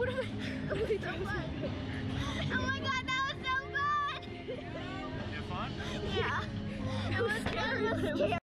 What are they doing?